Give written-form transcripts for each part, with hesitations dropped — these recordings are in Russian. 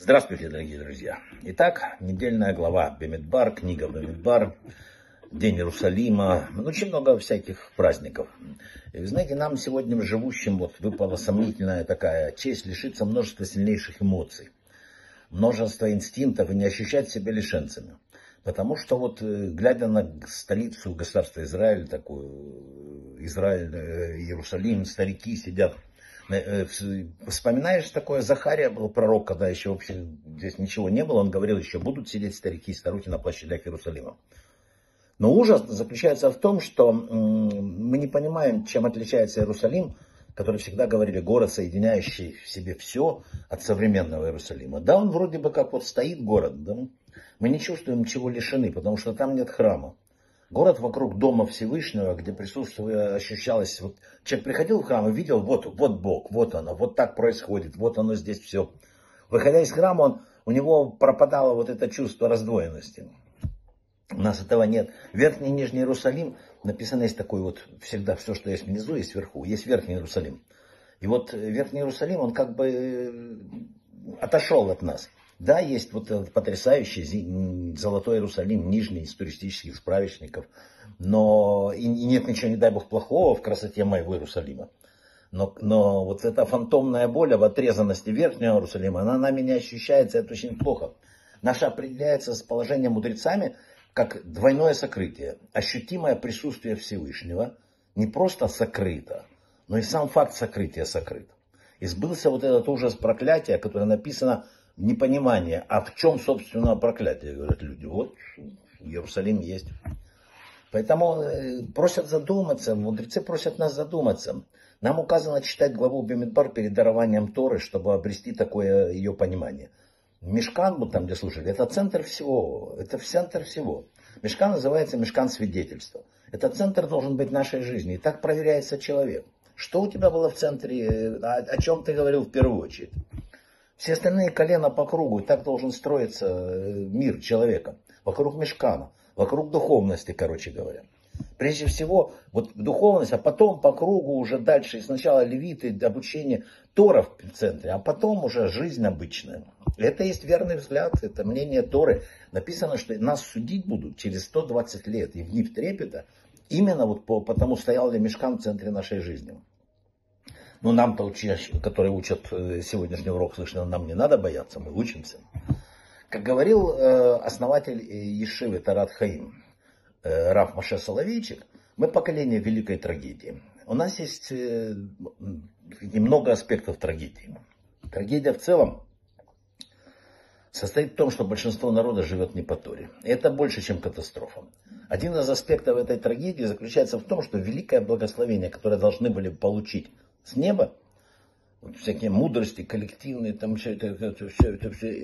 Здравствуйте, дорогие друзья! Итак, недельная глава Бемидбар, книга Бемидбар, День Иерусалима, очень много всяких праздников. И, знаете, нам сегодня, живущим, вот выпала сомнительная такая честь лишиться множества сильнейших эмоций, множества инстинктов и не ощущать себя лишенцами. Потому что вот, глядя на столицу государства Израиль, такую, Израиль, Иерусалим, старики сидят. Вспоминаешь такое, Захария был пророк, когда еще вообще здесь ничего не было, он говорил, еще будут сидеть старики и старухи на площадях Иерусалима. Но ужас заключается в том, что мы не понимаем, чем отличается Иерусалим, который всегда говорили, город, соединяющий в себе все, от современного Иерусалима. Да, он вроде бы как вот стоит город, да? Мы не чувствуем, чего лишены, потому что там нет храма. Город вокруг дома Всевышнего, где присутствие ощущалось. Вот человек приходил в храм и видел, вот Бог, вот оно, вот так происходит, вот оно здесь все. Выходя из храма, у него пропадало вот это чувство раздвоенности. У нас этого нет. Верхний и Нижний Иерусалим, написано, есть такой вот, всегда все, что есть внизу, есть вверху, есть Верхний Иерусалим. И вот Верхний Иерусалим, он как бы отошел от нас. Да, есть вот потрясающий Золотой Иерусалим, Нижний, из туристических справочников. Но и нет ничего, не дай бог, плохого в красоте моего Иерусалима. Но вот эта фантомная боль в отрезанности Верхнего Иерусалима, она нами не ощущается, это очень плохо. Наша определяется с положением мудрецами как двойное сокрытие. Ощутимое присутствие Всевышнего не просто сокрыто, но и сам факт сокрытия сокрыт. И сбылся вот этот ужас проклятия, которое написано... Непонимание, а в чем, собственно, проклятие, говорят люди. Вот Иерусалим есть. Поэтому просят задуматься, мудрецы просят нас задуматься. Нам указано читать главу Бемидбар перед дарованием Торы, чтобы обрести такое ее понимание. Мешкан, вот там где слушали, это центр всего, это центр всего. Мешкан называется Мешкан свидетельства. Это центр должен быть нашей жизни. И так проверяется человек. Что у тебя было в центре, о чем ты говорил в первую очередь. Все остальные колена по кругу, и так должен строиться мир человека. Вокруг мешкана, вокруг духовности, короче говоря. Прежде всего, вот духовность, а потом по кругу уже дальше. Сначала левиты, обучение Тора в центре, а потом уже жизнь обычная. Это есть верный взгляд, это мнение Торы. Написано, что нас судить будут через 120 лет и в дни трепета. Именно вот потому стоял ли мешкан в центре нашей жизни. Ну, нам-то, которые учат сегодняшний урок, слышно, нам не надо бояться, мы учимся. Как говорил основатель Ешивы Тарат Хаим, Раф Маше Соловейчик, мы поколение великой трагедии. У нас есть немного аспектов трагедии. Трагедия в целом состоит в том, что большинство народа живет не по Торе. Это больше, чем катастрофа. Один из аспектов этой трагедии заключается в том, что великое благословение, которое должны были получить с неба, вот всякие мудрости коллективные, там все это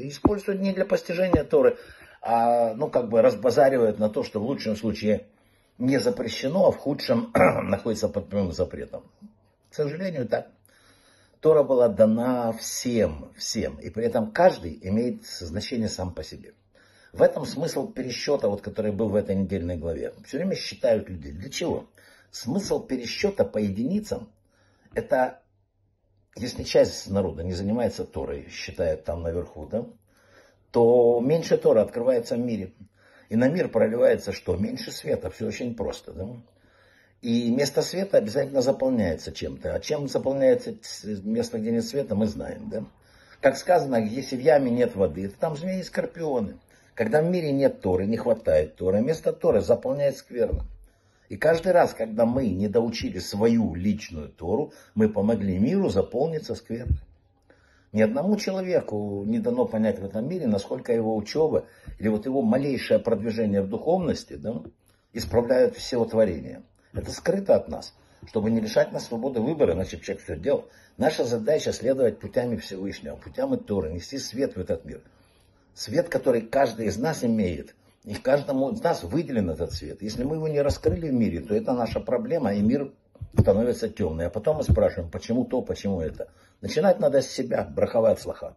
используют не для постижения Торы, а ну как бы разбазаривают на то, что в лучшем случае не запрещено, а в худшем находится под прямым запретом. К сожалению, так. Тора была дана всем, и при этом каждый имеет значение сам по себе. В этом смысл пересчета, вот, который был в этой недельной главе. Все время считают людей. Для чего? Смысл пересчета по единицам. Это, если часть народа не занимается Торой, считает там наверху, да, то меньше Торы открывается в мире. И на мир проливается что? Меньше света. Все очень просто. Да? И место света обязательно заполняется чем-то. А чем заполняется место, где нет света, мы знаем. Да? Как сказано, если в яме нет воды, то там змеи и скорпионы. Когда в мире нет Торы, не хватает Торы, место Торы заполняет скверно. И каждый раз, когда мы не доучили свою личную Тору, мы помогли миру заполниться скверной. Ни одному человеку не дано понять в этом мире, насколько его учеба или вот его малейшее продвижение в духовности, да, исправляют все творения. Это скрыто от нас, чтобы не лишать нас свободы выбора, иначе человек все делал. Наша задача следовать путями Всевышнего, путями Торы, нести свет в этот мир. Свет, который каждый из нас имеет. И каждому из нас выделен этот свет. Если мы его не раскрыли в мире, то это наша проблема, и мир становится темный. А потом мы спрашиваем, почему то, почему это. Начинать надо с себя, браховать слаха.